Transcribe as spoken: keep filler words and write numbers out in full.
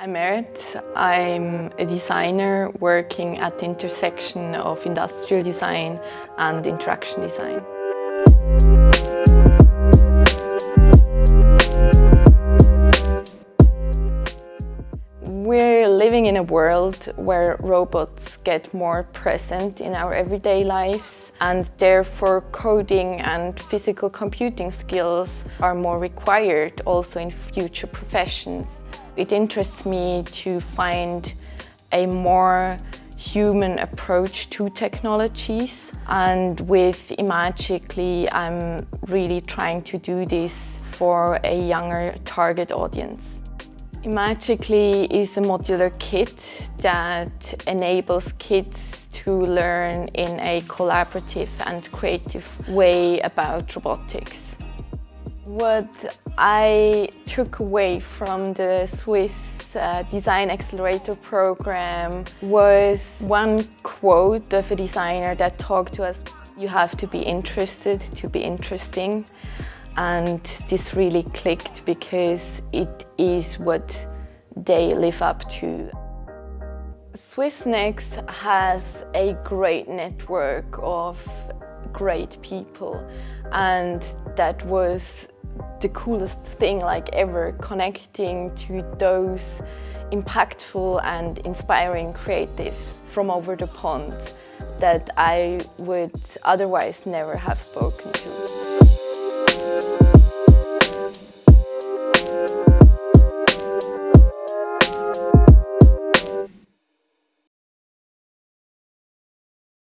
I'm Eret. I'm a designer working at the intersection of industrial design and interaction design. We're living in a world where robots get more present in our everyday lives, and therefore coding and physical computing skills are more required also in future professions. It interests me to find a more human approach to technologies, and with Imagicly I'm really trying to do this for a younger target audience. Imagicly is a modular kit that enables kids to learn in a collaborative and creative way about robotics. What I took away from the Swiss uh, Design Accelerator program was one quote of a designer that talked to us. You have to be interested to be interesting. And this really clicked because it is what they live up to. Swissnex has a great network of great people, and that was the coolest thing like ever, connecting to those impactful and inspiring creatives from over the pond that I would otherwise never have spoken to.